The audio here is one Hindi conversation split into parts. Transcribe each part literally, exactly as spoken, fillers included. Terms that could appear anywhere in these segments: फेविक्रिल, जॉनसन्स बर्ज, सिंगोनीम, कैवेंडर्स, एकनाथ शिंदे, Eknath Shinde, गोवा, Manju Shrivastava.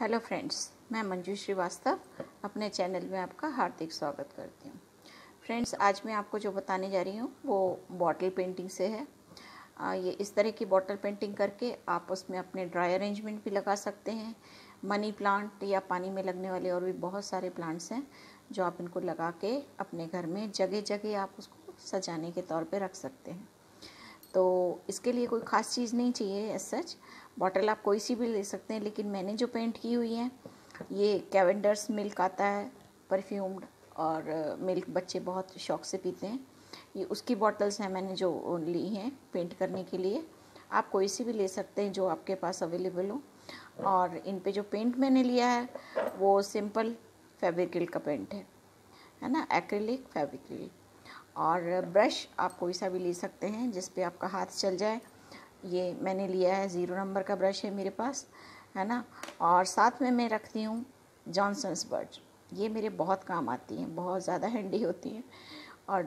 हेलो फ्रेंड्स, मैं मंजू श्रीवास्तव अपने चैनल में आपका हार्दिक स्वागत करती हूँ। फ्रेंड्स, आज मैं आपको जो बताने जा रही हूँ वो बॉटल पेंटिंग से है। आ, ये इस तरह की बॉटल पेंटिंग करके आप उसमें अपने ड्राई अरेंजमेंट भी लगा सकते हैं। मनी प्लांट या पानी में लगने वाले और भी बहुत सारे प्लांट्स हैं जो आप इनको लगा के अपने घर में जगह जगह आप उसको सजाने के तौर पर रख सकते हैं। तो इसके लिए कोई ख़ास चीज़ नहीं चाहिए एज सच। बॉटल आप कोई सी भी ले सकते हैं, लेकिन मैंने जो पेंट की हुई है ये कैवेंडर्स मिल्क आता है परफ्यूम्ड, और मिल्क बच्चे बहुत शौक से पीते हैं। ये उसकी बॉटल्स हैं मैंने जो ली हैं पेंट करने के लिए। आप कोई सी भी ले सकते हैं जो आपके पास अवेलेबल हो। और इन पे जो पेंट मैंने लिया है वो सिंपल फैब्रिकल का पेंट है है ना, एक्रिलिक फैब्रिकल। और ब्रश आप कोई सा भी ले सकते हैं जिस पे आपका हाथ चल जाए। ये मैंने लिया है ज़ीरो नंबर का ब्रश है मेरे पास, है ना। और साथ में मैं रखती हूँ जॉनसन्स बर्ज। ये मेरे बहुत काम आती हैं, बहुत ज़्यादा हैंडी होती हैं और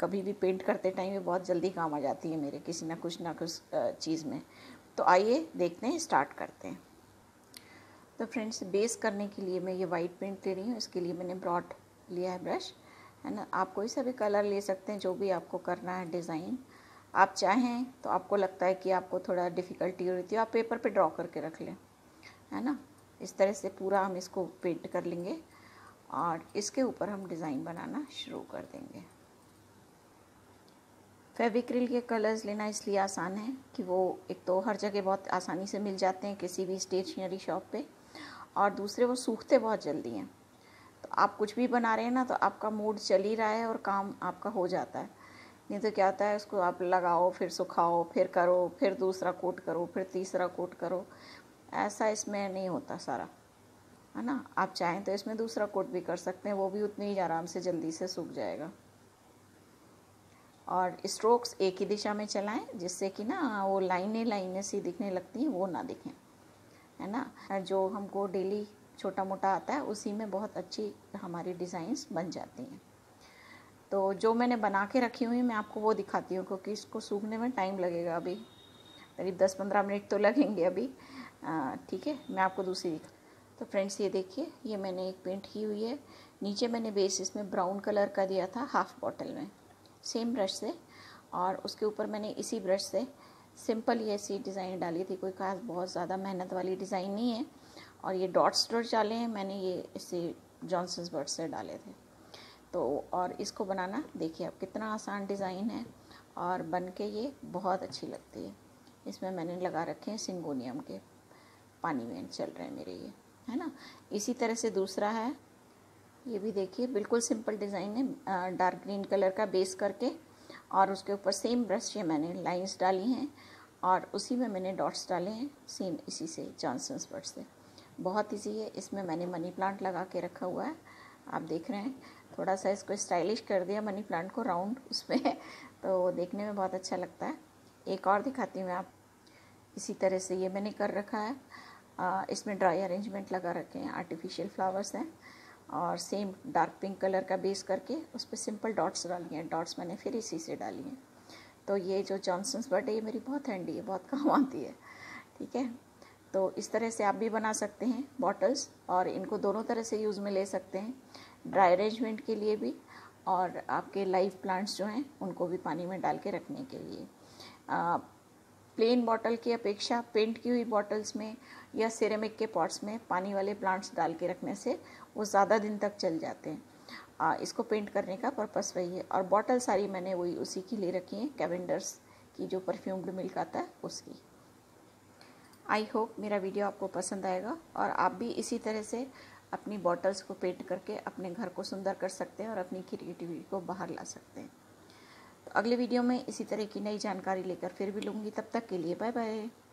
कभी भी पेंट करते टाइम ये बहुत जल्दी काम आ जाती है मेरे किसी ना कुछ ना कुछ चीज़ में। तो आइए देखते हैं, स्टार्ट करते हैं। तो फ्रेंड्स, बेस करने के लिए मैं ये वाइट पेंट ले रही हूँ। इसके लिए मैंने ब्रॉड लिया है ब्रश, है ना। आप कोई सा भी कलर ले सकते हैं जो भी आपको करना है डिज़ाइन। आप चाहें तो आपको लगता है कि आपको थोड़ा डिफ़िकल्टी हो रही थी, आप पेपर पे ड्रॉ करके रख लें, है ना। इस तरह से पूरा हम इसको पेंट कर लेंगे और इसके ऊपर हम डिज़ाइन बनाना शुरू कर देंगे। फेविक्रिल के कलर्स लेना इसलिए आसान है कि वो एक तो हर जगह बहुत आसानी से मिल जाते हैं किसी भी स्टेशनरी शॉप पर, और दूसरे वो सूखते बहुत जल्दी हैं। तो आप कुछ भी बना रहे हैं ना, तो आपका मूड चल ही रहा है और काम आपका हो जाता है। नहीं तो क्या होता है, उसको आप लगाओ, फिर सुखाओ, फिर करो, फिर दूसरा कोट करो, फिर तीसरा कोट करो। ऐसा इसमें नहीं होता सारा, है ना। आप चाहें तो इसमें दूसरा कोट भी कर सकते हैं, वो भी उतनी ही आराम से जल्दी से सूख जाएगा। और स्ट्रोक्स एक ही दिशा में चलाएं जिससे कि ना वो लाइनें लाइनें सी दिखने लगती हैं, वो ना दिखें, है ना। जो हमको डेली छोटा मोटा आता है उसी में बहुत अच्छी हमारी डिज़ाइंस बन जाती हैं। तो जो मैंने बना के रखी हुई मैं आपको वो दिखाती हूँ, क्योंकि इसको सूखने में टाइम लगेगा, अभी करीब दस पंद्रह मिनट तो लगेंगे अभी। ठीक है, मैं आपको दूसरी दिखा। तो फ्रेंड्स, ये देखिए, ये मैंने एक पेंट की हुई है। नीचे मैंने बेस इसमें ब्राउन कलर का दिया था हाफ बॉटल में, सेम ब्रश से। और उसके ऊपर मैंने इसी ब्रश से सिंपल ये ऐसी डिज़ाइन डाली थी, कोई खास बहुत ज़्यादा मेहनत वाली डिज़ाइन नहीं है। और ये डॉट्स डॉट्स डाले हैं मैंने, ये इसे जॉनसन्स बर्ज से डाले थे। तो और इसको बनाना देखिए आप, कितना आसान डिज़ाइन है और बन के ये बहुत अच्छी लगती है। इसमें मैंने लगा रखे हैं सिंगोनीम के, पानी में चल रहे हैं मेरे ये, है ना। इसी तरह से दूसरा है, ये भी देखिए बिल्कुल सिंपल डिज़ाइन है। डार्क ग्रीन कलर का बेस करके और उसके ऊपर सेम ब्रश से मैंने लाइंस डाली हैं और उसी में मैंने डॉट्स डाले हैं, सेम इसी से जॉनसन्स बर्ज से। बहुत ईजी है। इसमें मैंने मनी प्लांट लगा के रखा हुआ है, आप देख रहे हैं। थोड़ा सा इसको स्टाइलिश कर दिया मनी प्लांट को, राउंड उसमें, तो देखने में बहुत अच्छा लगता है। एक और दिखाती हूँ मैं आप। इसी तरह से ये मैंने कर रखा है। आ, इसमें ड्राई अरेंजमेंट लगा रखे हैं, आर्टिफिशियल फ्लावर्स हैं। और सेम डार्क पिंक कलर का बेस करके उस पर सिंपल डॉट्स डाली हैं, डॉट्स मैंने फिर इसी से डाली हैं। तो ये जो जॉनसन्स बर्ज है ये मेरी बहुत हैंडी है, बहुत काम आती है। ठीक है, तो इस तरह से आप भी बना सकते हैं बॉटल्स, और इनको दोनों तरह से यूज़ में ले सकते हैं, ड्राई अरेंजमेंट के लिए भी और आपके लाइव प्लांट्स जो हैं उनको भी पानी में डाल के रखने के लिए। आ, प्लेन बॉटल की अपेक्षा पेंट की हुई बॉटल्स में या सिरेमिक के पॉट्स में पानी वाले प्लांट्स डाल के रखने से वो ज़्यादा दिन तक चल जाते हैं। आ, इसको पेंट करने का पर्पस वही है। और बॉटल सारी मैंने वही उसी की ले रखी है, कैवेंडर्स की जो परफ्यूम्ड मिल्क आता है उसकी। आई होप मेरा वीडियो आपको पसंद आएगा और आप भी इसी तरह से अपनी बॉटल्स को पेंट करके अपने घर को सुंदर कर सकते हैं और अपनी क्रिएटिविटी को बाहर ला सकते हैं। तो अगले वीडियो में इसी तरह की नई जानकारी लेकर फिर भी लूँगी। तब तक के लिए बाय बाय।